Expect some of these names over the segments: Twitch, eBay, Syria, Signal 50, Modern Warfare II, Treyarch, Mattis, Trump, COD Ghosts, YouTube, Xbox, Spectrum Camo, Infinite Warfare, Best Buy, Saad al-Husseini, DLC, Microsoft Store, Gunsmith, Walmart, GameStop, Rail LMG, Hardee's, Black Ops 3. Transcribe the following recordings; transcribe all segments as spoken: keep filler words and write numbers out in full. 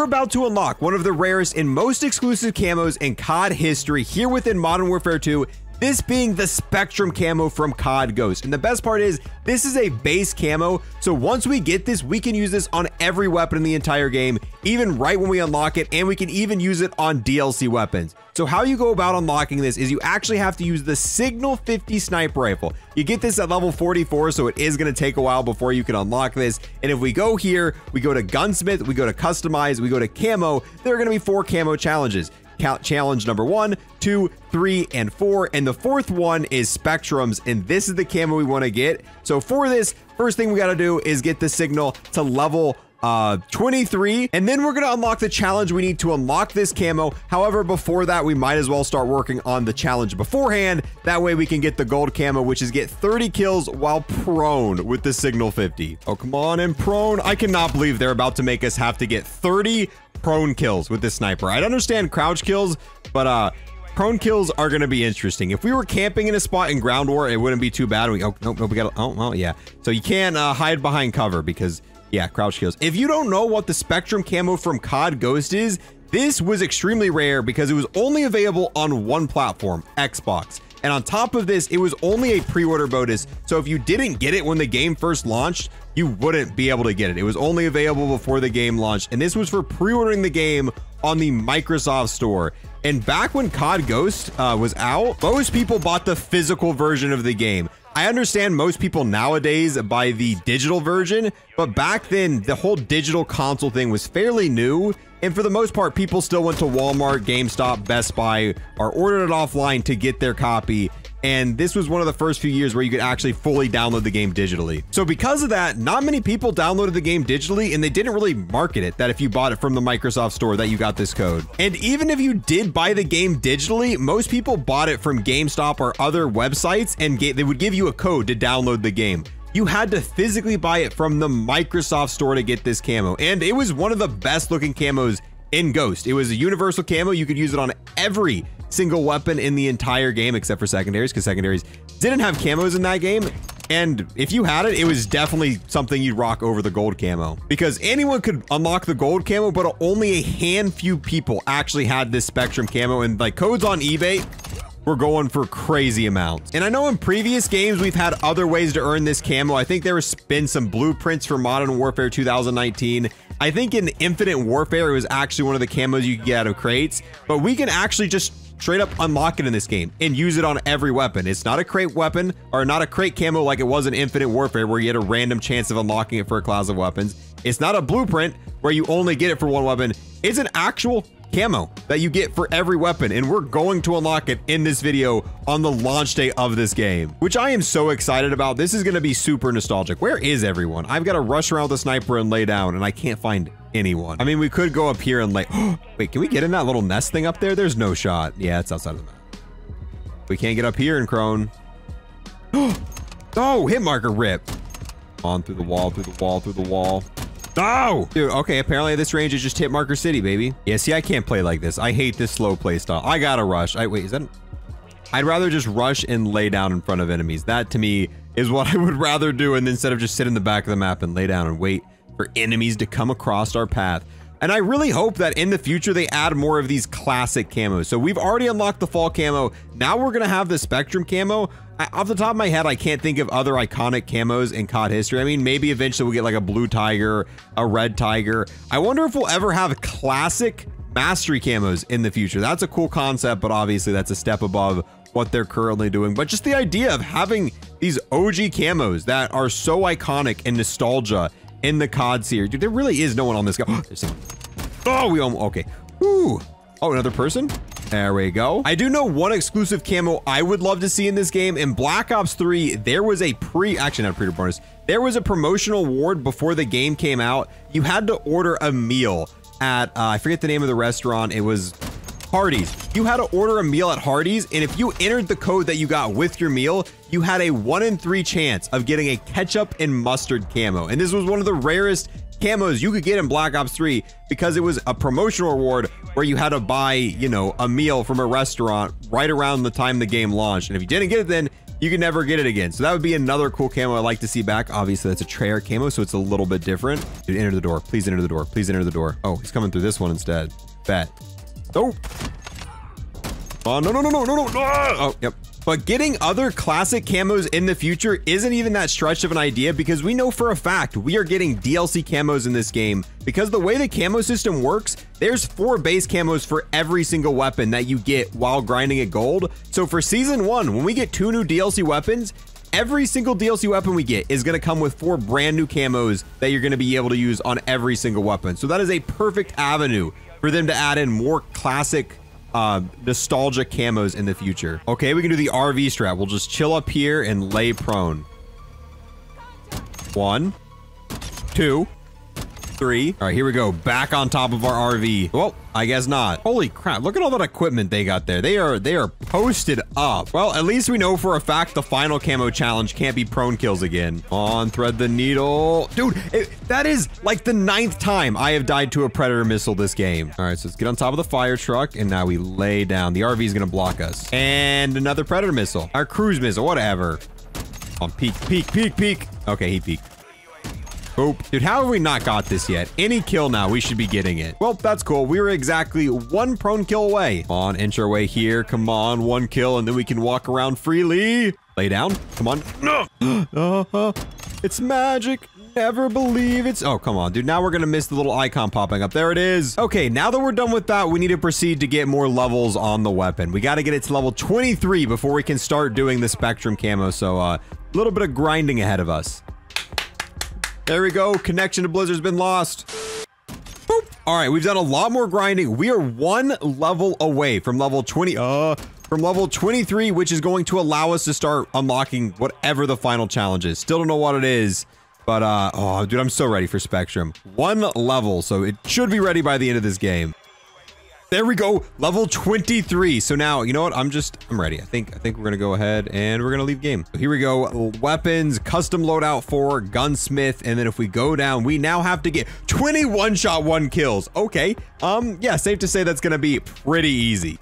We're about to unlock one of the rarest and most exclusive camos in C O D history here within Modern Warfare two, this being the Spectrum Camo from C O D Ghosts. And the best part is, this is a base camo, so once we get this, we can use this on every weapon in the entire game, even right when we unlock it, and we can even use it on D L C weapons. So how you go about unlocking this is you actually have to use the Signal fifty sniper rifle. You get this at level forty-four, so it is going to take a while before you can unlock this. And if we go here, we go to Gunsmith, we go to Customize, we go to Camo, there are going to be four camo challenges. Count challenge number one, two, three, and four. And the fourth one is Spectrums, and this is the camo we want to get. So for this, first thing we got to do is get the signal to level twenty-three, and then we're going to unlock the challenge we need to unlock this camo. However, before that, we might as well start working on the challenge beforehand. That way we can get the gold camo, which is get thirty kills while prone with the Signal fifty. Oh, come on and prone. I cannot believe they're about to make us have to get thirty prone kills with this sniper. I'd understand crouch kills, but uh prone kills are going to be interesting. If we were camping in a spot in ground war, it wouldn't be too bad. We oh no, no we got oh well yeah. So you can't uh, hide behind cover because yeah, crouch kills. If you don't know what the Spectrum Camo from C O D Ghost is, this was extremely rare because it was only available on one platform, Xbox. And on top of this, it was only a pre-order bonus. So if you didn't get it when the game first launched, you wouldn't be able to get it. It was only available before the game launched. And this was for pre-ordering the game on the Microsoft Store. And back when C O D Ghost uh, was out, most people bought the physical version of the game. I understand most people nowadays buy the digital version, but back then the whole digital console thing was fairly new. And for the most part, people still went to Walmart, GameStop, Best Buy, or ordered it offline to get their copy. And this was one of the first few years where you could actually fully download the game digitally. So because of that, not many people downloaded the game digitally, and they didn't really market it that if you bought it from the Microsoft Store that you got this code. And even if you did buy the game digitally, most people bought it from GameStop or other websites, and they would give you a code to download the game. You had to physically buy it from the Microsoft Store to get this camo. And it was one of the best looking camos in Ghost. It was a universal camo. You could use it on every single weapon in the entire game except for secondaries, because secondaries didn't have camos in that game. And if you had it, it was definitely something you'd rock over the gold camo, because anyone could unlock the gold camo, but only a hand few people actually had this Spectrum Camo, and like codes on eBay, we're going for crazy amounts. And I know in previous games, we've had other ways to earn this camo. I think there's been some blueprints for Modern Warfare two thousand nineteen. I think in Infinite Warfare, it was actually one of the camos you could get out of crates, but we can actually just straight up unlock it in this game and use it on every weapon. It's not a crate weapon or not a crate camo like it was in Infinite Warfare where you had a random chance of unlocking it for a class of weapons. It's not a blueprint where you only get it for one weapon. It's an actual camo that you get for every weapon, and we're going to unlock it in this video on the launch day of this game, which I am so excited about. This is going to be super nostalgic. Where is everyone? I've got to rush around with a sniper and lay down, and I can't find anyone. I mean, we could go up here and like, wait, can we get in that little nest thing up there? There's no shot. Yeah, it's outside of the map. We can't get up here and crone. Oh, hit marker, rip. On through the wall, through the wall, through the wall. No! Dude, okay, apparently this range is just hit marker city, baby. Yeah, see, I can't play like this. I hate this slow play style. I gotta rush. I wait, is that... An, I'd rather just rush and lay down in front of enemies. That, to me, is what I would rather do, and instead of just sit in the back of the map and lay down and wait for enemies to come across our path. And I really hope that in the future they add more of these classic camos. So we've already unlocked the fall camo. Now we're gonna have the Spectrum Camo. I, off the top of my head, I can't think of other iconic camos in C O D history. I mean, maybe eventually we'll get like a blue tiger, a red tiger. I wonder if we'll ever have classic mastery camos in the future. That's a cool concept, but obviously that's a step above what they're currently doing. But just the idea of having these O G camos that are so iconic and nostalgia in the C O D series. Dude, there really is no one on this guy. There's someone. Oh, we almost, okay. Woo. Oh, another person. There we go. I do know one exclusive camo I would love to see in this game. In Black Ops three, there was a pre, actually not a pre-order bonus. There was a promotional award before the game came out. You had to order a meal at, uh, I forget the name of the restaurant. It was Hardee's. You had to order a meal at Hardee's, and if you entered the code that you got with your meal, you had a one in three chance of getting a ketchup and mustard camo. And this was one of the rarest camos you could get in Black Ops three because it was a promotional award where you had to buy, you know, a meal from a restaurant right around the time the game launched. And if you didn't get it then, you can never get it again. So that would be another cool camo I'd like to see back. Obviously, that's a Treyarch camo, so it's a little bit different. Dude, enter the door. Please enter the door. Please enter the door. Oh, he's coming through this one instead. Bet. Oh. Oh, no, no, no, no, no, no. Oh, yep. But getting other classic camos in the future isn't even that stretched of an idea, because we know for a fact we are getting D L C camos in this game, because the way the camo system works, there's four base camos for every single weapon that you get while grinding at gold. So for season one, when we get two new D L C weapons, every single D L C weapon we get is going to come with four brand new camos that you're going to be able to use on every single weapon. So that is a perfect avenue for them to add in more classic uh, nostalgia camos in the future. Okay, we can do the R V strat. We'll just chill up here and lay prone. One, two, three. All right, here we go. Back on top of our R V. Well, I guess not. Holy crap. Look at all that equipment they got there. They are, they are posted up. Well, at least we know for a fact the final camo challenge can't be prone kills again. On, thread the needle. Dude, it, that is like the ninth time I have died to a Predator missile this game. All right, so let's get on top of the fire truck, and now we lay down. The R V is going to block us. And another Predator missile. Our cruise missile, whatever. On peek, peek, peek, peek. Okay, he peeked. Dude, how have we not got this yet? Any kill now, we should be getting it. Well, that's cool. We were exactly one prone kill away. Come on, inch our way here. Come on, one kill, and then we can walk around freely. Lay down. Come on. No. Uh-huh. It's magic. Never believe it's... Oh, come on, dude. Now we're going to miss the little icon popping up. There it is. Okay, now that we're done with that, we need to proceed to get more levels on the weapon. We got to get it to level twenty-three before we can start doing the Spectrum camo. So uh, a little bit of grinding ahead of us. There we go. Connection to Blizzard's been lost. Boop. All right, we've done a lot more grinding. We are one level away from level twenty. Uh, from level twenty-three, which is going to allow us to start unlocking whatever the final challenge is. Still don't know what it is, but uh, oh, dude, I'm so ready for Spectrum. One level, so it should be ready by the end of this game. There we go, level twenty-three. So now, you know what? I'm just, I'm ready. I think, I think we're gonna go ahead and we're gonna leave game. So here we go, weapons, custom loadout for Gunsmith. And then if we go down, we now have to get twenty-one shot, one kills. Okay, um, yeah, safe to say that's gonna be pretty easy.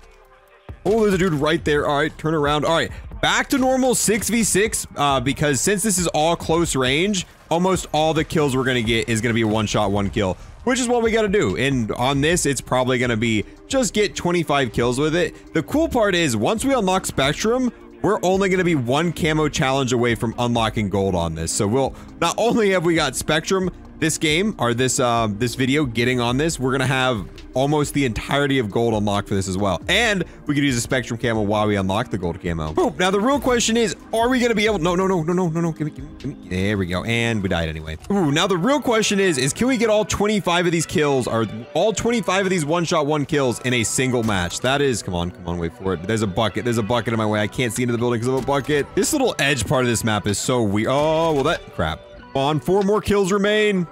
Oh, there's a dude right there. All right, turn around. All right, back to normal six v six, uh, because since this is all close range, almost all the kills we're gonna get is gonna be one shot, one kill, which is what we got to do. And on this, it's probably going to be just get twenty-five kills with it. The cool part is once we unlock Spectrum, we're only going to be one camo challenge away from unlocking gold on this. So we'll not only have we got Spectrum this game or this uh, this video getting on this, we're going to have almost the entirety of gold unlocked for this as well. And we could use a Spectrum camo while we unlock the gold camo. Boom. Now, the real question is, are we going to be able... No, no, no, no, no, no, no. Give me, give me, give me. There we go. And we died anyway. Ooh, now, the real question is, is can we get all twenty-five of these kills or all twenty-five of these one-shot, one kills in a single match? That is... Come on, come on, wait for it. There's a bucket. There's a bucket in my way. I can't see into the building because of a bucket. This little edge part of this map is so weird. Oh, well, that... Crap. Come on, four more kills remain.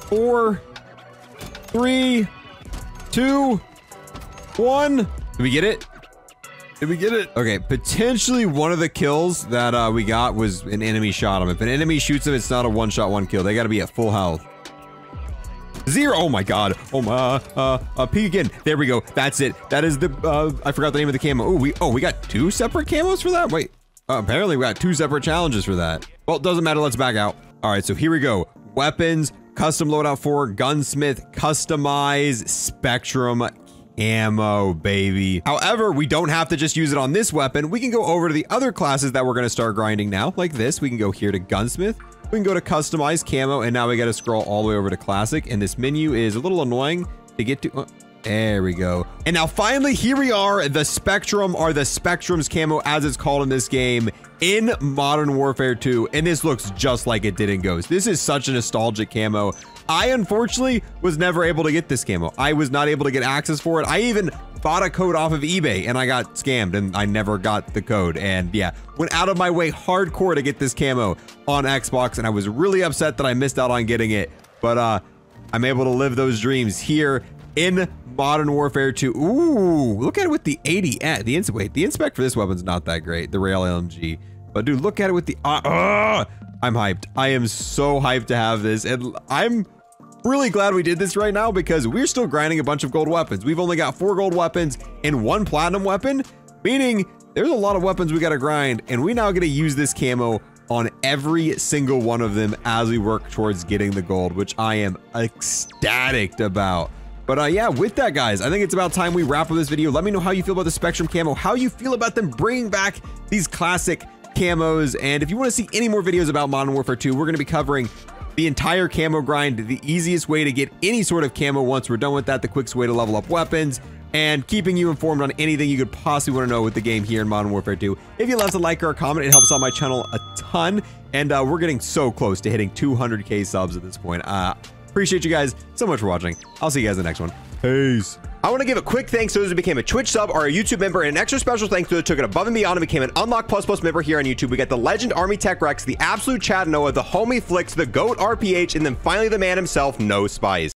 Four. Three. Two, one. Did we get it? Did we get it? Okay, potentially one of the kills that uh, we got was an enemy shot him. If an enemy shoots him, it's not a one-shot, one kill. They got to be at full health. Zero. Oh my god. Oh my. Uh, uh, uh, peek again. There we go. That's it. That is the. Uh, I forgot the name of the camo. Oh, we. Oh, we got two separate camos for that. Wait. Uh, apparently, we got two separate challenges for that. Well, it doesn't matter. Let's back out. All right. So here we go. Weapons. Custom loadout for Gunsmith, customize Spectrum camo, baby. However, we don't have to just use it on this weapon. We can go over to the other classes that we're going to start grinding now, like this. We can go here to Gunsmith. We can go to customize camo, and now we got to scroll all the way over to classic. And this menu is a little annoying to get to. Uh, there we go. And now finally, here we are, the Spectrum, or the Spectrum's camo, as it's called in this game, in Modern Warfare two, and this looks just like it did in Ghosts. This is such a nostalgic camo. I unfortunately was never able to get this camo. I was not able to get access for it. I even bought a code off of eBay and I got scammed and I never got the code. And yeah, went out of my way hardcore to get this camo on Xbox, and I was really upset that I missed out on getting it. But uh, I'm able to live those dreams here in Modern Warfare two. Ooh, look at it with the eighty. The ins wait, the inspect for this weapon's not that great. The Rail L M G. But dude, look at it with the... Uh, uh, I'm hyped. I am so hyped to have this. And I'm really glad we did this right now because we're still grinding a bunch of gold weapons. We've only got four gold weapons and one platinum weapon, meaning there's a lot of weapons we got to grind, and we now get to use this camo on every single one of them as we work towards getting the gold, which I am ecstatic about. But uh, yeah, with that, guys, I think it's about time we wrap up this video. Let me know how you feel about the Spectrum Camo, how you feel about them bringing back these classic camos. And if you want to see any more videos about Modern Warfare two, we're going to be covering the entire camo grind, the easiest way to get any sort of camo once we're done with that, the quickest way to level up weapons, and keeping you informed on anything you could possibly want to know with the game here in Modern Warfare two. If you left a like or a comment, it helps out my channel a ton. And uh, we're getting so close to hitting two hundred K subs at this point. Uh, Appreciate you guys so much for watching. I'll see you guys in the next one. Peace. I want to give a quick thanks to those who became a Twitch sub or a YouTube member, and an extra special thanks to those who took it above and beyond and became an Unlock Plus Plus member here on YouTube. We got the legend Army Tech Rex, the absolute Chad Noah, the homie Flicks, the GOAT R P H, and then finally the man himself, No Spies.